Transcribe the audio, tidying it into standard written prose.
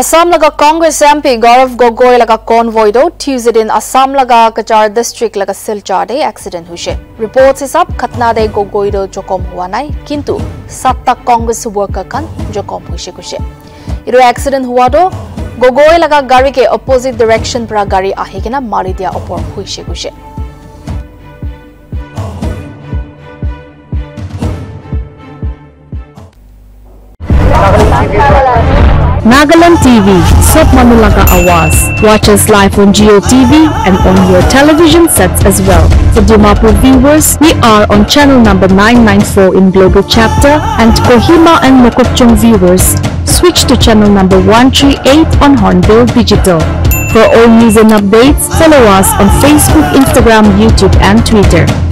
Assam laga Congress MP Gaurav Gogoi laga convoy do Tuesday in Assam laga Kachar district laga Silchar de accident hushe. Reports hisab khatna de Gogoi do jokom hua nai, kintu satta Congress worker kan jokom hushe kushe. Iro accident hua do Gogoi laga gari ke opposite direction pra gari ahi kena mari dia opor hushe kushe. Nagalan TV, Sab Manulaga Awaz. Watch us live on Geo TV and on your television sets as well. For Dimapur viewers, we are on channel number 994 in Global Chapter, and Kohima and Mokokchung viewers, switch to channel number 138 on Hornvale Digital. For all news and updates, follow us on Facebook, Instagram, YouTube and Twitter.